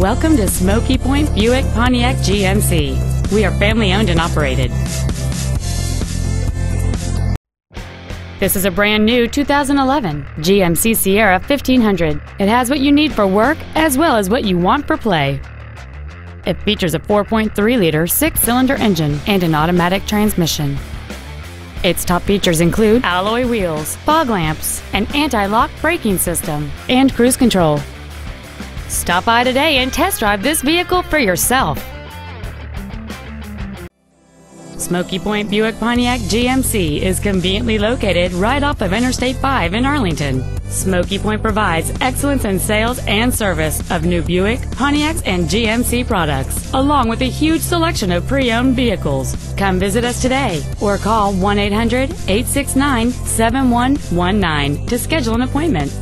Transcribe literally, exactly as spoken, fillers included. Welcome to Smokey Point Buick Pontiac G M C. We are family owned and operated. This is a brand new two thousand eleven G M C Sierra fifteen hundred. It has what you need for work as well as what you want for play. It features a four point three liter six-cylinder engine and an automatic transmission. Its top features include alloy wheels, fog lamps, an anti-lock braking system, and cruise control. Stop by today and test drive this vehicle for yourself. Smokey Point Buick Pontiac G M C is conveniently located right off of Interstate five in Arlington. Smokey Point provides excellence in sales and service of new Buick, Pontiacs, and G M C products, along with a huge selection of pre-owned vehicles. Come visit us today or call one eight hundred, eight six nine, seven one one nine to schedule an appointment.